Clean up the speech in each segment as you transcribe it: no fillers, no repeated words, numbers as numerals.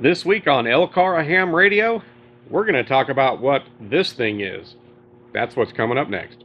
This week on LCARA Ham Radio, we're going to talk about what this thing is. That's what's coming up next.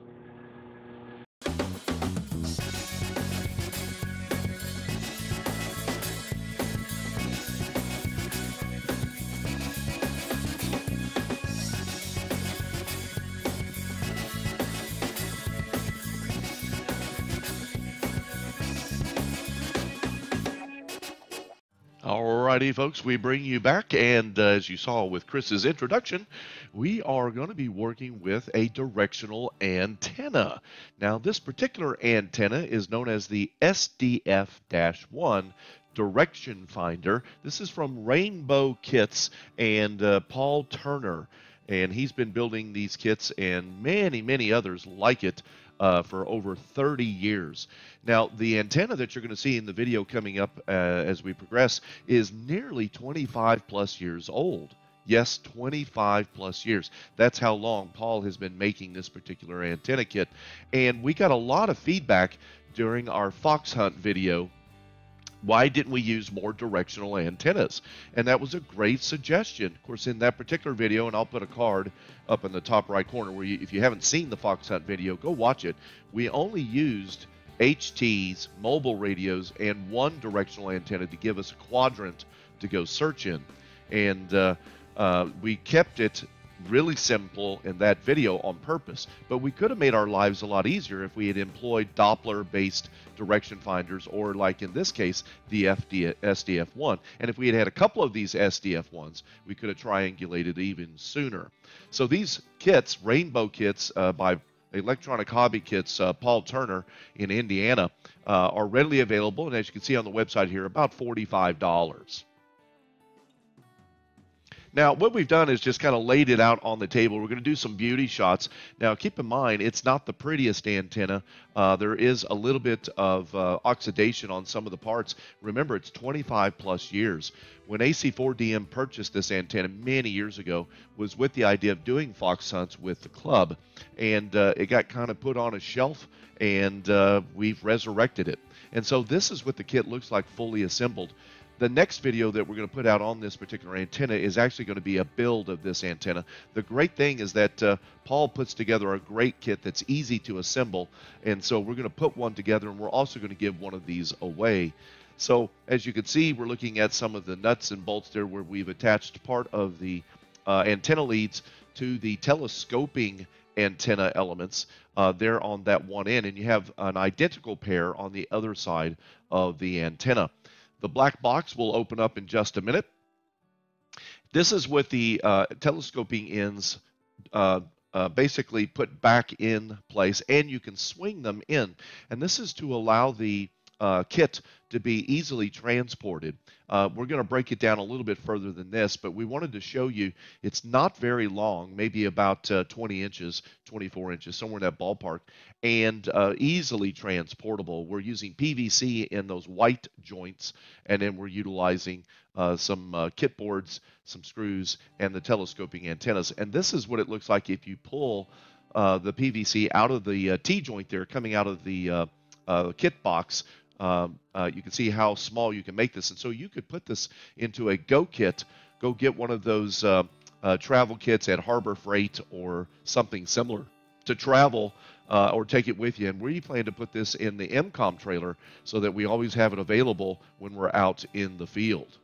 Alrighty, folks, we bring you back, and as you saw with Chris's introduction, we are going to be working with a directional antenna. Now, this particular antenna is known as the SDF-1 direction finder. This is from Rainbow Kits and Paul Turner, and he's been building these kits and many, many others like it for over 30 years. Now, the antenna that you're going to see in the video coming up as we progress is nearly 25 plus years old. Yes, 25 plus years. That's how long Paul has been making this particular antenna kit. And we got a lot of feedback during our fox hunt video. Why didn't we use more directional antennas? And that was a great suggestion. Of course, in that particular video, and I'll put a card up in the top right corner where you, if you haven't seen the fox hunt video, go watch it. We only used HTs, mobile radios, and one directional antenna to give us a quadrant to go search in. And we kept it really simple in that video on purpose, but we could have made our lives a lot easier if we had employed Doppler-based direction finders, or like in this case, the SDF-1. And if we had had a couple of these SDF-1s, we could have triangulated even sooner. So these kits, Rainbow Kits by Electronic Hobby Kits, Paul Turner in Indiana, are readily available, and as you can see on the website here, about $45. Now, what we've done is just kind of laid it out on the table. We're going to do some beauty shots. Now, keep in mind, it's not the prettiest antenna. There is a little bit of oxidation on some of the parts. Remember, it's 25 plus years. When AC4DM purchased this antenna many years ago, was with the idea of doing fox hunts with the club. And it got kind of put on a shelf, and we've resurrected it. And so this is what the kit looks like fully assembled. The next video that we're going to put out on this particular antenna is actually going to be a build of this antenna. The great thing is that Paul puts together a great kit that's easy to assemble, and so we're going to put one together, and we're also going to give one of these away. So as you can see, we're looking at some of the nuts and bolts there where we've attached part of the antenna leads to the telescoping antenna elements there on that one end, and you have an identical pair on the other side of the antenna. The black box will open up in just a minute. This is with the telescoping ends basically put back in place, and you can swing them in. And this is to allow the kit to be easily transported. We're going to break it down a little bit further than this, but we wanted to show you it's not very long, maybe about 20 inches, 24 inches, somewhere in that ballpark, and easily transportable. We're using PVC in those white joints, and then we're utilizing some kit boards, some screws, and the telescoping antennas. And this is what it looks like if you pull the PVC out of the T-joint there, coming out of the kit box. You can see how small you can make this, and so you could put this into a go kit. Go get one of those travel kits at Harbor Freight or something similar to travel, or take it with you. And we plan to put this in the MCOM trailer so that we always have it available when we're out in the field.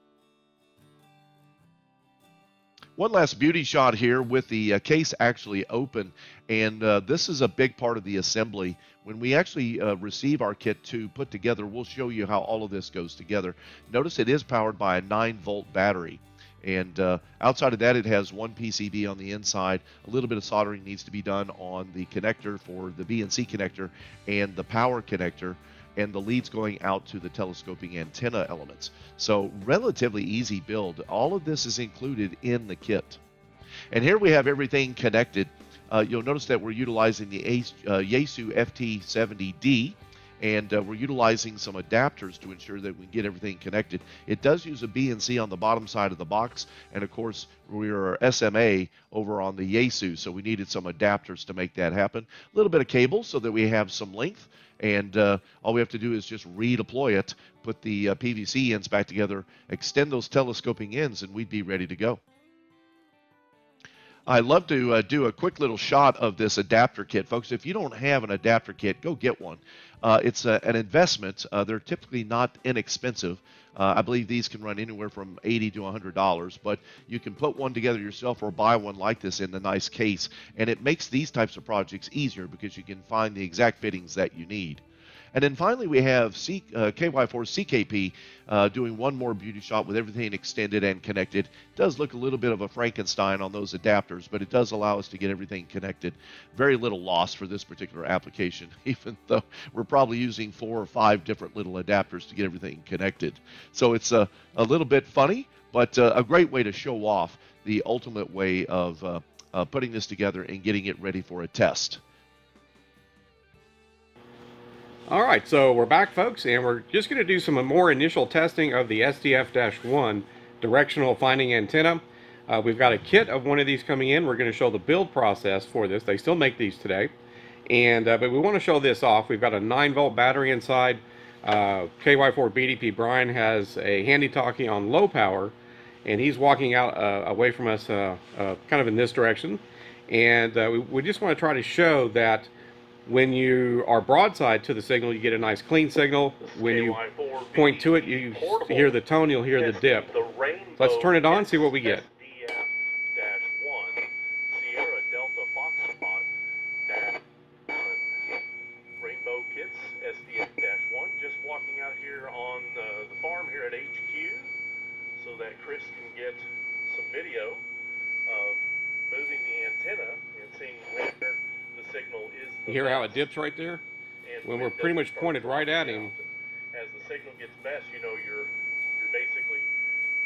One last beauty shot here with the case actually open, and this is a big part of the assembly. When we actually receive our kit to put together, we'll show you how all of this goes together. Notice it is powered by a 9-volt battery, and outside of that, it has one PCB on the inside. A little bit of soldering needs to be done on the connector for the BNC connector and the power connector, and the leads going out to the telescoping antenna elements. So relatively easy build. All of this is included in the kit. And here we have everything connected. You'll notice that we're utilizing the Yaesu FT-70D, and we're utilizing some adapters to ensure that we get everything connected. It does use a BNC on the bottom side of the box, and of course we are SMA over on the Yaesu, so we needed some adapters to make that happen. A little bit of cable so that we have some length, and all we have to do is just redeploy it, put the PVC ends back together, extend those telescoping ends, and we'd be ready to go. I'd love to do a quick little shot of this adapter kit. Folks, if you don't have an adapter kit, go get one. It's an investment. They're typically not inexpensive. I believe these can run anywhere from $80 to $100, but you can put one together yourself or buy one like this in the nice case, and it makes these types of projects easier because you can find the exact fittings that you need. And then finally, we have KY4CKP doing one more beauty shot with everything extended and connected. It does look a little bit of a Frankenstein on those adapters, but it does allow us to get everything connected. Very little loss for this particular application, even though we're probably using 4 or 5 different little adapters to get everything connected. So it's a little bit funny, but a great way to show off the ultimate way of putting this together and getting it ready for a test. All right, so we're back, folks, and we're just going to do some more initial testing of the SDF-1 directional finding antenna. We've got a kit of one of these coming in. We're going to show the build process for this. They still make these today, and but we want to show this off. We've got a 9-volt battery inside. KY4BDP Brian has a handy-talkie on low power, and he's walking out away from us kind of in this direction. And we just want to try to show that when you are broadside to the signal, you get a nice clean signal. When you point to it, you hear the tone, you'll hear the dip. Let's turn it on, see what we get. Sierra Delta Foxtrot Rainbow Kits SDF-1, just walking out here on the farm here at HQ so that Chris can get some video of moving the antenna and seeing where the signal is. You hear how it dips right there? When we're pretty much pointed right at him. As the signal gets best, you know, you're basically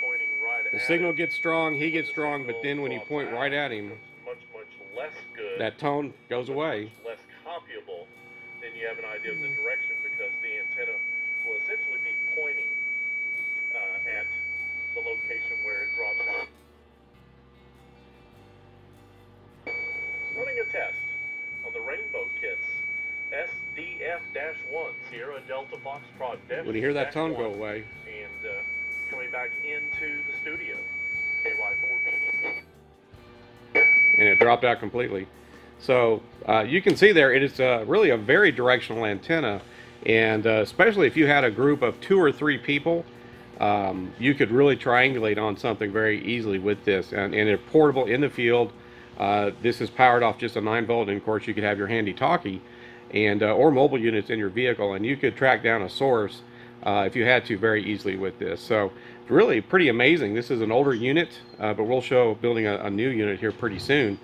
pointing right at him. The signal gets strong, he gets strong, but then when you point right at him, much less good. That tone goes away. Less copyable, then you have an idea of the direction because the antenna will essentially be pointing at the location where it drops out. Running a test on the Rainbow Kits SDF-1 Sierra Delta Foxtrot. When you hear that tone go away, and coming back into the studio, KY4BD, and it dropped out completely. So you can see there, it is really a very directional antenna, and especially if you had a group of 2 or 3 people, you could really triangulate on something very easily with this, and it's portable in the field. This is powered off just a 9-volt, and of course you could have your handy talkie and or mobile units in your vehicle, and you could track down a source if you had to very easily with this. So it's really pretty amazing. This is an older unit, but we'll show building a new unit here pretty soon,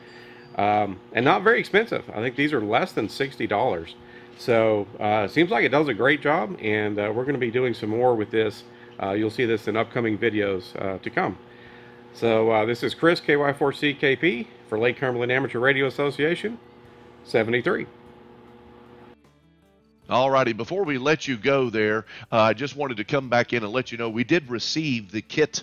and not very expensive. I think these are less than $60. So it seems like it does a great job, and we're going to be doing some more with this. You'll see this in upcoming videos to come. So this is Chris, KY4CKP, for Lake Cumberland Amateur Radio Association, 73. Alrighty, before we let you go there, I just wanted to come back in and let you know we did receive the kit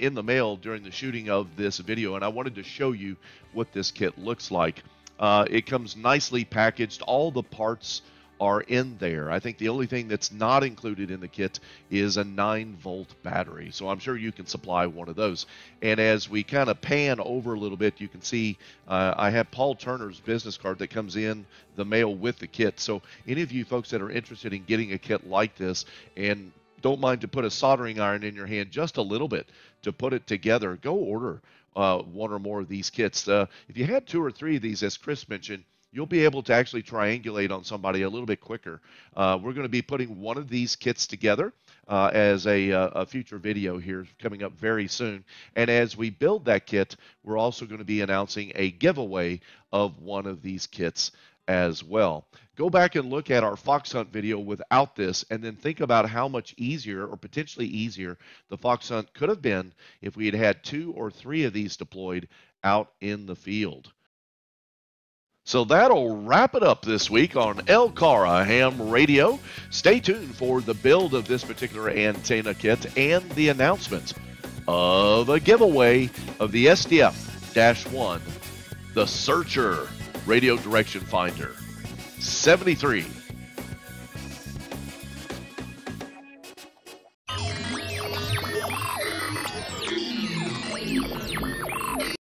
in the mail during the shooting of this video, and I wanted to show you what this kit looks like. It comes nicely packaged. All the parts are in there. I think the only thing that's not included in the kit is a 9-volt battery, so I'm sure you can supply one of those. And as we kind of pan over a little bit, you can see I have Paul Turner's business card that comes in the mail with the kit. So any of you folks that are interested in getting a kit like this and don't mind to put a soldering iron in your hand just a little bit to put it together, go order one or more of these kits. If you had 2 or 3 of these, as Chris mentioned, you'll be able to actually triangulate on somebody a little bit quicker. We're going to be putting one of these kits together as a future video here coming up very soon. And as we build that kit, we're also going to be announcing a giveaway of one of these kits as well. Go back and look at our fox hunt video without this, and then think about how much easier or potentially easier the fox hunt could have been if we had had 2 or 3 of these deployed out in the field. So that'll wrap it up this week on LCARA Ham Radio. Stay tuned for the build of this particular antenna kit and the announcement of a giveaway of the SDF-1, the Searcher Radio Direction Finder, 73.